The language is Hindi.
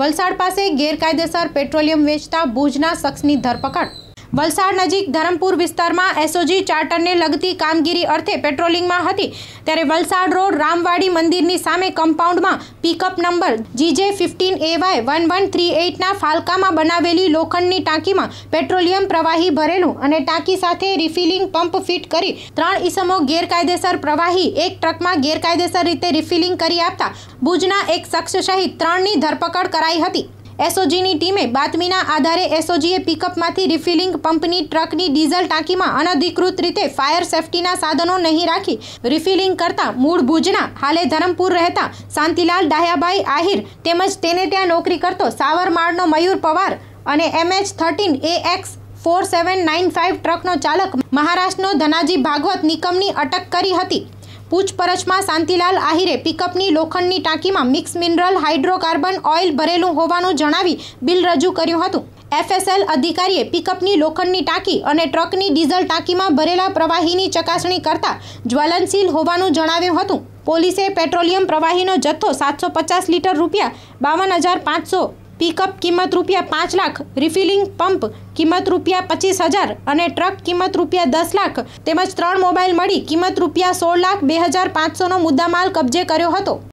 વલસાડ પાસે ગેરકાયદેસર પેટ્રોલિયમ વેચતા ભુજના શખ્સની ધરપકડ। वलसाड नजीक धरमपुर विस्तार में एसओजी चार्टर ने लगती कामगीरी अर्थे पेट्रोलिंग में हती त्यारे वलसाड रोड रामवाड़ी मंदिर नी सामे कंपाउंड में पिकअप नंबर GJ15AY1138 ना फालका में बनावेली लोखंडनी टाँकी में पेट्रोलियम प्रवाही भरेलू अने टाँकी साथे रिफिलिंग पंप फिट करी त्रण ईसमो गैरकायदेसर प्रवाही एक ट्रक में गैरकायदेसर रीते रिफिलिंग करी आपता भुजना एक शख्स सहित त्रणनी धरपकड़ कराई हती। एसओजी ની ટીમે બાતમીના આધારે એસઓજીએ પિકઅપમાંથી રિફિલિંગ પંપની ટ્રકની ડીઝલ ટાંકીમાં અનધિકૃત રીતે ફાયર સેફટીના સાધનો નહીં રાખી રિફિલિંગ કરતા મૂળ ભુજના હાલે ધરમપુર રહેતા શાંતિલાલ ડાહ્યાભાઈ આહિર તેમજ તેને ત્યાં નોકરી કરતો સાવરમાળનો મયુર પવાર અને MH13AX4795 ટ્રકનો ચાલક મહારાષ્ટ્રનો ધનાજી ભાગવત નિકમની અટક કરી હતી। पूछपरछ में शांतिलाल आहिरे पिकअपनी लोखंडनी टाँकी में मिक्स मिनरल हाइड्रोकार्बन ऑइल भरेलू होवानु जणावी बिल रजू कर्युं हतुं। FSL अधिकारीए पिकअपनी लोखंडनी टाँकी और ट्रकनी डीजल टाँकी में भरेला प्रवाहीनी चकासणी करता ज्वलनशील होवानु जणाव्युं हतुं। पोलीसे पेट्रोलियम प्रवाहीनो जत्थो 750 लीटर रूपिया 52,500 पिकअप किंमत रूपिया 5 लाख रिफिलिंग पंप किंमत रूपिया 25,000 अने ट्रक किंमत रूपिया 10 लाख तेमज 3 मोबाइल मळी किंमत रूपिया 16,2,500 नो मुद्दामाल कब्जे कर्यो हतो।